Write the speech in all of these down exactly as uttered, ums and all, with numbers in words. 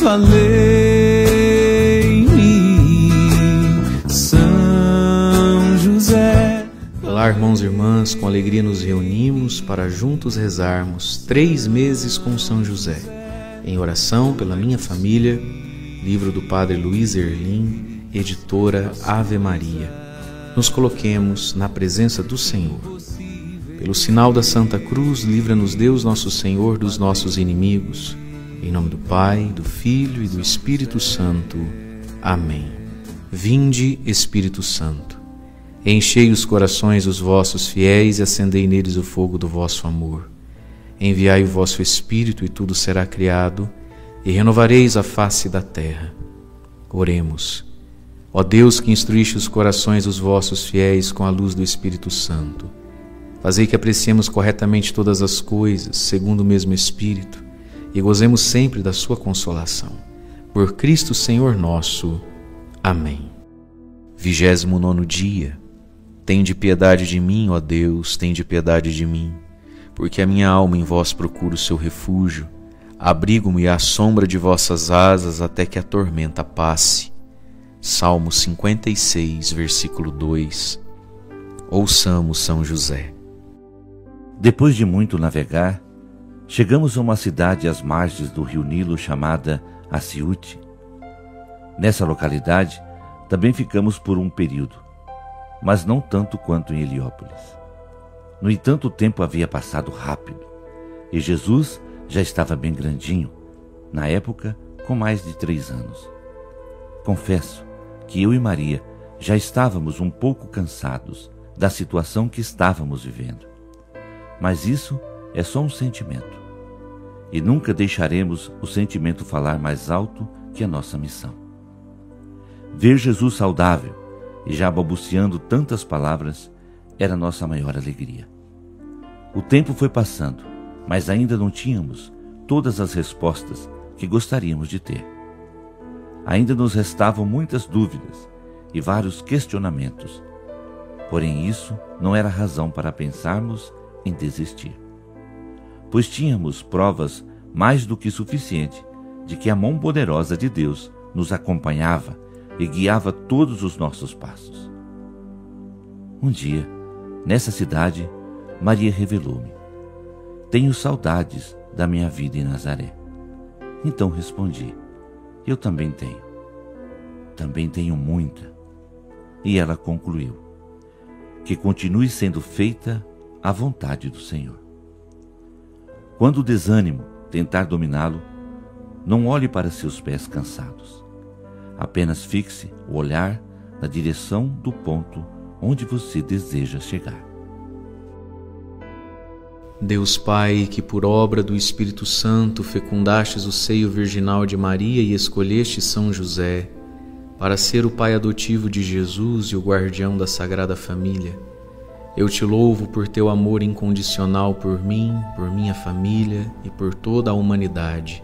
valei-me, São José. Olá, irmãos e irmãs, com alegria nos reunimos para juntos rezarmos três meses com São José, em oração pela minha família, livro do Padre Luís Erlin, editora Ave Maria. Nos coloquemos na presença do Senhor. Pelo sinal da Santa Cruz, livra-nos Deus nosso Senhor dos nossos inimigos. Em nome do Pai, do Filho e do Espírito Santo. Amém. Vinde, Espírito Santo. Enchei os corações dos vossos fiéis e acendei neles o fogo do vosso amor. Enviai o vosso Espírito e tudo será criado, e renovareis a face da terra. Oremos. Ó Deus, que instruíste os corações dos vossos fiéis com a luz do Espírito Santo, fazei que apreciemos corretamente todas as coisas, segundo o mesmo Espírito, e gozemos sempre da sua consolação. Por Cristo Senhor nosso. Amém. Vigésimo nono dia. Tende piedade de mim, ó Deus, tende piedade de mim, porque a minha alma em vós procura o seu refúgio. Abrigo-me à sombra de vossas asas até que a tormenta passe. Salmo cinquenta e seis, versículo dois. Ouçamos São José. Depois de muito navegar, chegamos a uma cidade às margens do rio Nilo chamada Assiut. Nessa localidade também ficamos por um período, mas não tanto quanto em Heliópolis. No entanto, o tempo havia passado rápido e Jesus já estava bem grandinho, na época com mais de três anos. Confesso que eu e Maria já estávamos um pouco cansados da situação que estávamos vivendo, mas isso é só um sentimento. E nunca deixaremos o sentimento falar mais alto que a nossa missão. Ver Jesus saudável e já balbuciando tantas palavras era nossa maior alegria. O tempo foi passando, mas ainda não tínhamos todas as respostas que gostaríamos de ter. Ainda nos restavam muitas dúvidas e vários questionamentos. Porém, isso não era razão para pensarmos em desistir, pois tínhamos provas mais do que suficiente de que a mão poderosa de Deus nos acompanhava e guiava todos os nossos passos. Um dia, nessa cidade, Maria revelou-me: tenho saudades da minha vida em Nazaré. Então respondi: eu também tenho. Também tenho muita. E ela concluiu: que continue sendo feita a vontade do Senhor. Quando o desânimo tentar dominá-lo, não olhe para seus pés cansados. Apenas fixe o olhar na direção do ponto onde você deseja chegar. Deus Pai, que por obra do Espírito Santo fecundastes o seio virginal de Maria e escolheste São José para ser o pai adotivo de Jesus e o guardião da Sagrada Família, eu te louvo por teu amor incondicional por mim, por minha família e por toda a humanidade.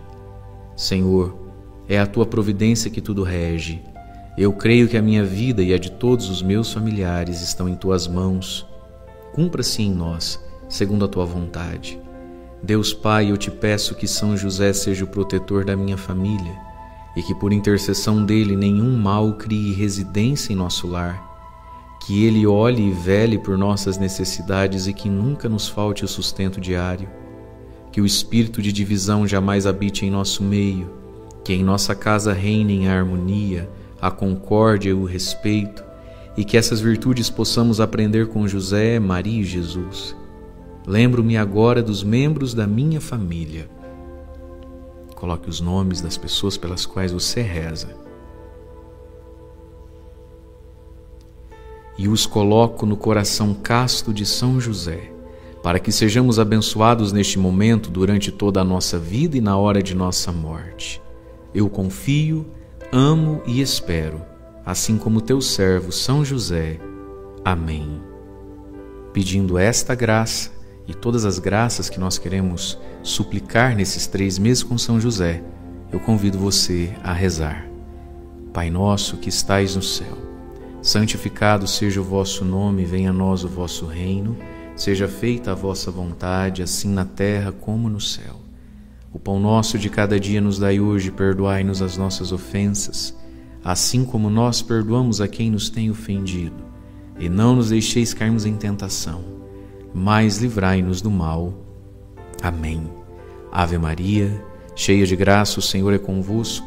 Senhor, é a tua providência que tudo rege. Eu creio que a minha vida e a de todos os meus familiares estão em tuas mãos. Cumpra-se em nós, segundo a tua vontade. Deus Pai, eu te peço que São José seja o protetor da minha família e que por intercessão dele nenhum mal crie residência em nosso lar. Que ele olhe e vele por nossas necessidades e que nunca nos falte o sustento diário. Que o espírito de divisão jamais habite em nosso meio. Que em nossa casa reinem a harmonia, a concórdia e o respeito. E que essas virtudes possamos aprender com José, Maria e Jesus. Lembro-me agora dos membros da minha família. Coloque os nomes das pessoas pelas quais você reza. E os coloco no coração casto de São José, para que sejamos abençoados neste momento, durante toda a nossa vida e na hora de nossa morte. Eu confio, amo e espero, assim como teu servo São José. Amém. Pedindo esta graça e todas as graças que nós queremos suplicar nesses três meses com São José, eu convido você a rezar. Pai nosso que estais no céu, santificado seja o vosso nome, venha a nós o vosso reino, seja feita a vossa vontade, assim na terra como no céu. O pão nosso de cada dia nos dai hoje, perdoai-nos as nossas ofensas, assim como nós perdoamos a quem nos tem ofendido. E não nos deixeis cairmos em tentação, mas livrai-nos do mal. Amém. Ave Maria, cheia de graça, o Senhor é convosco.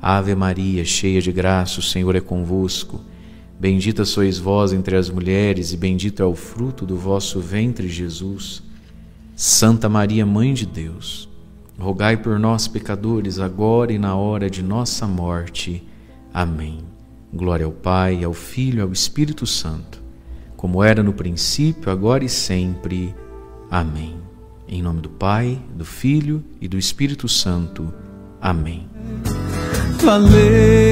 Ave Maria, cheia de graça, o Senhor é convosco. Bendita sois vós entre as mulheres, e bendito é o fruto do vosso ventre, Jesus. Santa Maria, Mãe de Deus, rogai por nós, pecadores, agora e na hora de nossa morte. Amém. Glória ao Pai, ao Filho e ao Espírito Santo, como era no princípio, agora e sempre. Amém. Em nome do Pai, do Filho e do Espírito Santo. Amém. Valeu.